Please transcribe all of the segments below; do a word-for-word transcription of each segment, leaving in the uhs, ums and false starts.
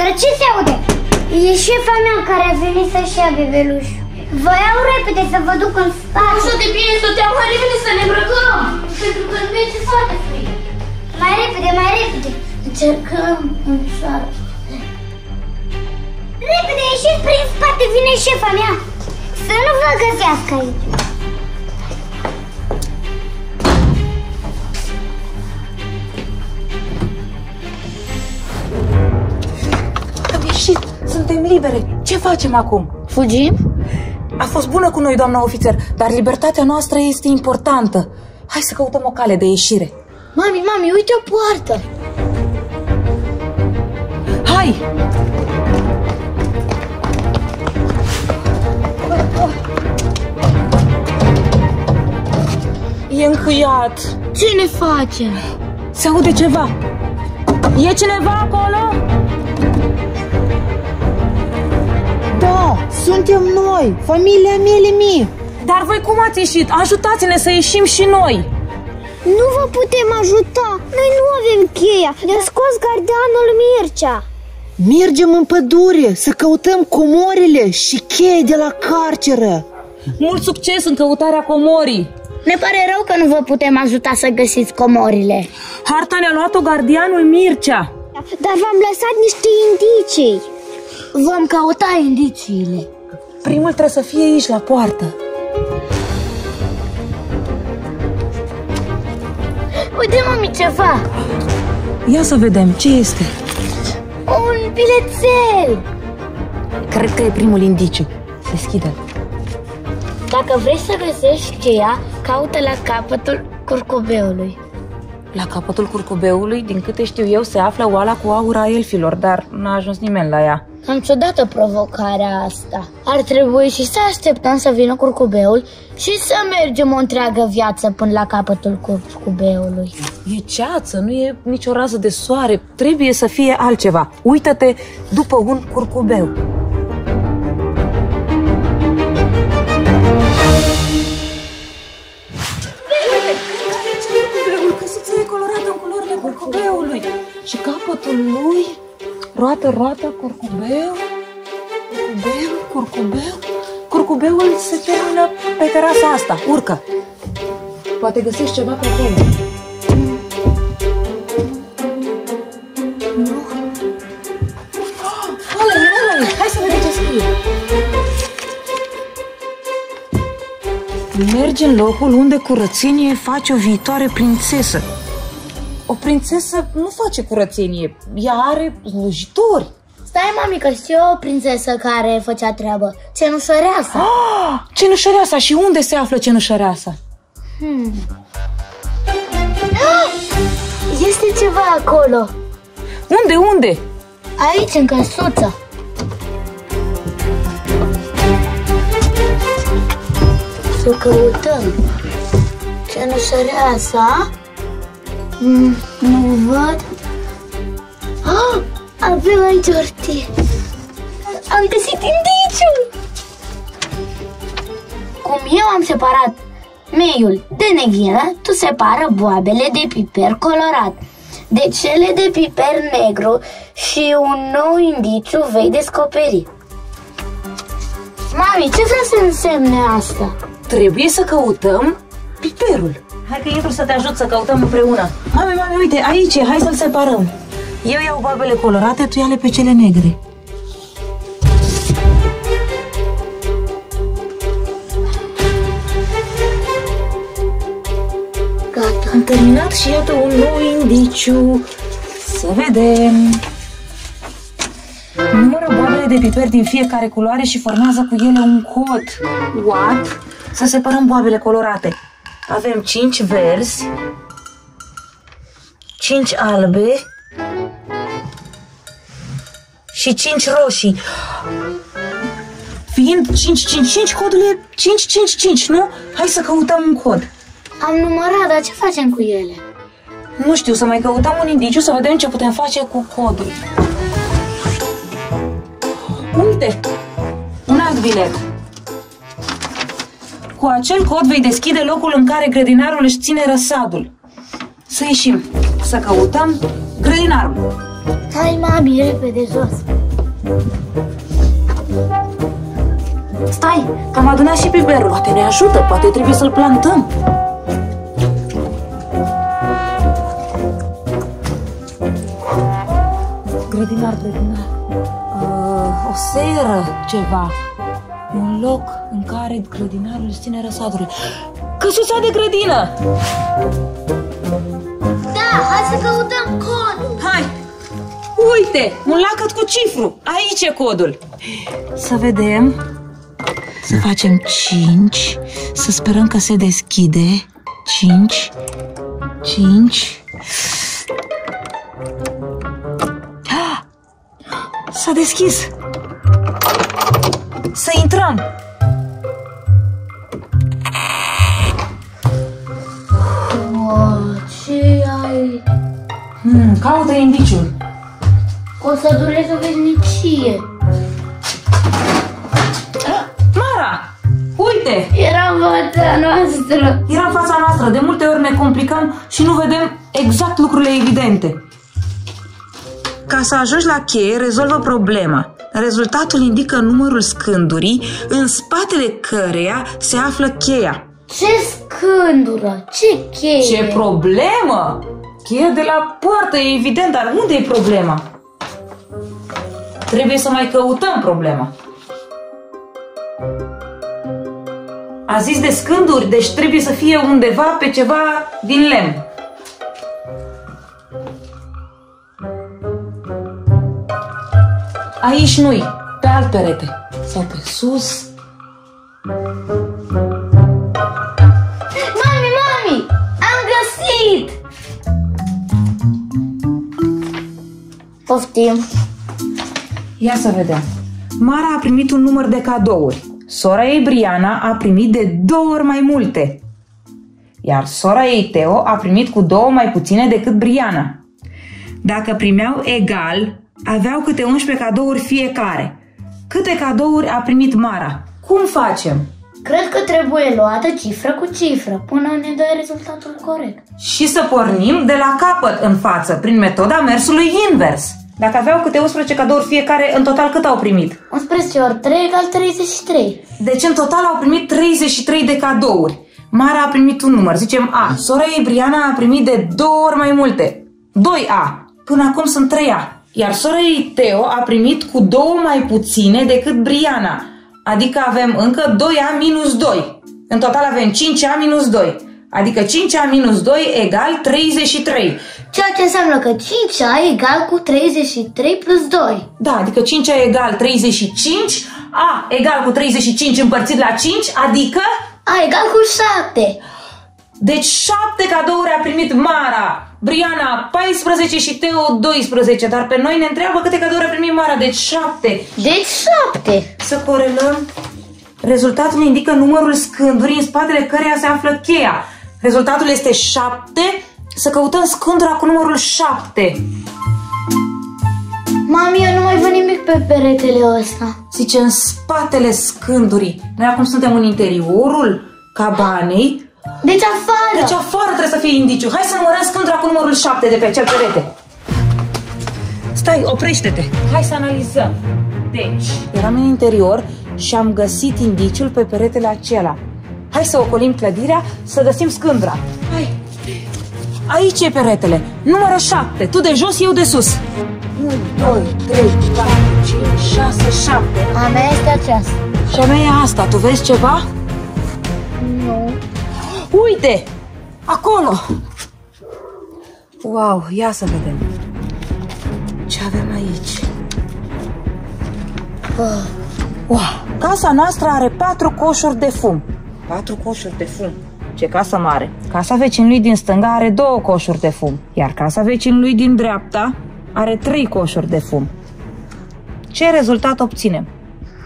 Dar ce se aude? E șefa mea care a venit să-și ia bebelușul. Vă iau repede să vă duc în spate. Așa de bine stăteam, mai repede să ne îmbrăcăm. Pentru că nu este foarte frig. Mai repede, mai repede. Încercăm în soară. Repede ieșiți prin spate, vine șefa mea. Să nu vă găsească aici. Am ieșit, suntem libere. Ce facem acum? Fugim? A fost bună cu noi, doamna ofițer, dar libertatea noastră este importantă. Hai să căutăm o cale de ieșire. Mami, mami, uite o poartă. Hai! E încuiat. Ce ne facem? Se aude ceva. E cineva acolo? Da, suntem noi, familia mele mie. Dar voi cum ați ieșit? Ajutați-ne să ieșim și noi. Nu vă putem ajuta, noi nu avem cheia. Ne-a scos gardianul Mircea. Mergem în pădure să căutăm comorile și cheia de la carceră. Mult succes în căutarea comorii. Ne pare rău că nu vă putem ajuta să găsiți comorile. Harta ne-a luat-o gardianul Mircea. Dar v-am lăsat niște indicii. Vom căuta indiciile. Primul trebuie să fie aici, la poartă. Uite, mami, ceva. Ia să vedem, ce este? Un bilețel. Cred că e primul indiciu. Deschide-l. Dacă vrei să găsești cheia, caută la capătul curcubeului. La capătul curcubeului, din câte știu eu, se află oala cu aur a elfilor, dar n-a ajuns nimeni la ea. Am ciudată provocarea asta. Ar trebui și să așteptăm să vină curcubeul și să mergem o întreagă viață până la capătul curcubeului. E ceață, nu e nicio rază de soare. Trebuie să fie altceva. Uită-te după un curcubeu. Și capătul lui, roată, roată, curcubeu, curcubeu, curcubeu, curcubeul se termină pe terasa asta, urcă! Poate găsești ceva pe acolo. Nu? Ăla-i, ăla-i, hai să vedem ce scrie. Mergi în locul unde curățenie face o viitoare prințesă. O prințesă nu face curățenie, ea are slujitori. Stai, mami, că știu o prințesă care făcea treabă. Cenușăreasa. Ah, Cenușăreasa. Și unde se află Cenușăreasa? Hmm. Este ceva acolo. Unde, unde? Aici, în căsuță. Să căutăm. Cenușăreasa... Mm, nu văd. Ah, avem aici ortie. Am găsit indiciul. Cum eu am separat meiul de neghină, tu separă boabele de piper colorat de cele de piper negru și un nou indiciu vei descoperi. Mami, ce vrea să însemne asta? Trebuie să căutăm piperul. Hai că intru să te ajut să căutăm împreună. Mami, mami, uite, aici e, hai să-l separăm. Eu iau boabele colorate, tu ia le pe cele negre. Gata. Am terminat și iată un nou indiciu. Să vedem. Numără boabele de piper din fiecare culoare și formează cu ele un cod. What? Să separăm boabele colorate. Avem cinci verzi, cinci albe și cinci roșii. Fiind cinci, cinci, cinci, codul e cinci, cinci, cinci, nu? Hai să căutăm un cod. Am numărat, dar ce facem cu ele? Nu știu, să mai căutăm un indiciu, să vedem ce putem face cu codul. Uite, un alt bilet. Cu acel cod vei deschide locul în care grădinarul își ține răsadul. Să ieșim, să căutăm grădinarul. Hai, mami, repede jos! Stai, că am adunat și piperul. Poate ne ajută, poate trebuie să-l plantăm. Grădinar, grădinar. Uh, o seră, ceva. Un loc în care grădinarul își ține răsaturile. Căsuța de grădină! Da, hai să căutăm codul! Hai! Uite, un lacăt cu cifru. Aici e codul. Să vedem. Să facem cinci, să sperăm că se deschide. Cinci, cinci. S-a deschis. Să intrăm. O, ce ai? Hmm, caută indiciul. O să dureze o veșnicie. Era în fața noastră. Era în fața noastră. De multe ori ne complicăm și nu vedem exact lucrurile evidente. Ca să ajungi la cheie, rezolvă problema. Rezultatul indică numărul scândurii în spatele căreia se află cheia. Ce scândură? Ce cheie? Ce problemă? Cheia de la poartă e evident, dar unde e problema? Trebuie să mai căutăm problema. A zis de scânduri, deci trebuie să fie undeva pe ceva din lemn. Aici nu-i, pe alt perete. Sau pe sus. Mami, mami! Am găsit! Poftim! Ia să vedem. Mara a primit un număr de cadouri. Sora ei, Briana, a primit de două ori mai multe. Iar sora ei, Teo, a primit cu două mai puține decât Briana. Dacă primeau egal, aveau câte unsprezece cadouri fiecare. Câte cadouri a primit Mara? Cum facem? Cred că trebuie luată cifră cu cifră până ne dă rezultatul corect. Și să pornim de la capăt în față, prin metoda mersului invers. Dacă aveau câte unsprezece cadouri fiecare, în total cât au primit? unsprezece ori trei egal treizeci și trei. Deci în total au primit treizeci și trei de cadouri. Mara a primit un număr, zicem A. Sora ei, Briana, a primit de două ori mai multe. doi A. Până acum sunt trei A. Iar sora ei, Teo, a primit cu două mai puține decât Briana. Adică avem încă doi A minus doi. În total avem cinci A minus doi. Adică cinci A minus doi egal treizeci și trei. Ceea ce înseamnă că cinci A egal cu treizeci și trei plus doi. Da, adică cinci A egal treizeci și cinci, A egal cu treizeci și cinci împărțit la cinci, adică... A egal cu șapte. Deci șapte cadouri a primit Mara, Briana paisprezece și Teo doisprezece. Dar pe noi ne întreabă câte cadouri a primit Mara, deci șapte. Deci șapte. Să corelăm. Rezultatul indică numărul scândurii în spatele căreia se află cheia. Rezultatul este șapte. Să căutăm scândura cu numărul șapte. Mami, eu nu mai văd nimic pe peretele ăsta. Zice, în spatele scândurii. Noi acum suntem în interiorul cabanei. Deci afară. Deci afară trebuie să fie indiciu. Hai să numărăm scândura cu numărul șapte de pe acel perete. Stai, oprește-te. Hai să analizăm. Deci, eram în interior și am găsit indiciul pe peretele acela. Hai să ocolim clădirea, să găsim scândura. Hai! Aici e peretele, numărul șapte, tu de jos, eu de sus. unu, doi, trei, patru, cinci, șase, șapte. A mea este aceasta. Și a mea e asta, tu vezi ceva? Nu. Uite! Acolo! Wow, ia să vedem. Ce avem aici? Wow! Casa noastră are patru coșuri de fum. Patru coșuri de fum. Ce casă mare! Casa vecinului din stânga are două coșuri de fum, iar casa vecinului din dreapta are trei coșuri de fum. Ce rezultat obținem?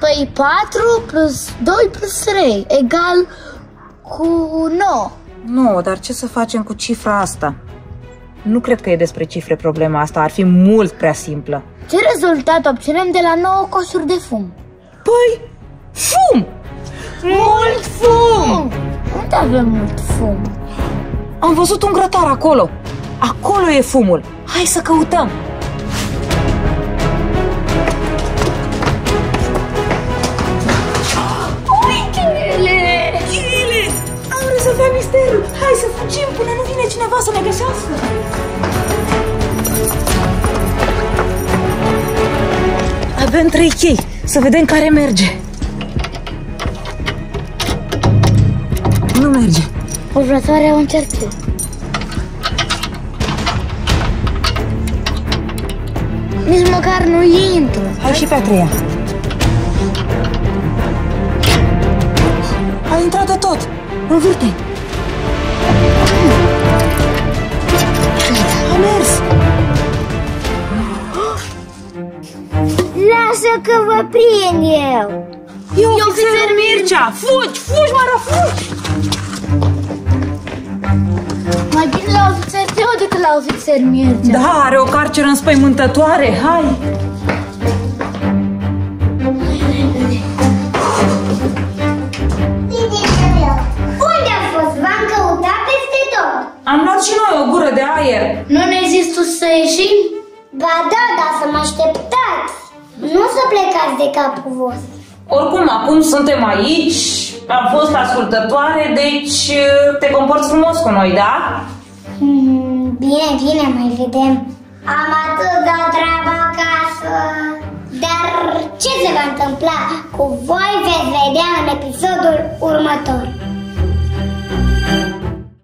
Păi patru plus doi plus trei egal cu nouă. nouă, dar ce să facem cu cifra asta? Nu cred că e despre cifre problema asta, ar fi mult prea simplă. Ce rezultat obținem de la nouă coșuri de fum? Păi, fum! Mult fum! Unde avem mult fum? Am văzut un grătar acolo. Acolo e fumul. Hai să căutăm. să ne găsească. Avem trei chei, să vedem care merge. Nu merge. Următoarea o încerc eu. Nici măcar nu intră. Hai și pe a treia. A intrat de tot. Învârte. A mers. Lasă că vă prind eu. Eu ofițer Mircea. Fugi, fugi, mă rog, fugi. Mai bine la ofițer Teo decât la ofițer Mircea. Da, are o carceră înspăimântătoare. Hai! Unde am fost? V-am căutat peste tot. Am luat și noi o gură de aer. Nu ne-ai zis tu să ieșim? Ba da, dar să mă așteptați. Nu să plecați de capul vostru. Oricum, acum suntem aici, am fost ascultătoare, deci te comporți frumos cu noi, da? Mm, bine, bine, mai vedem. Am atât de treabă acasă. Dar ce se va întâmpla cu voi veți vedea în episodul următor.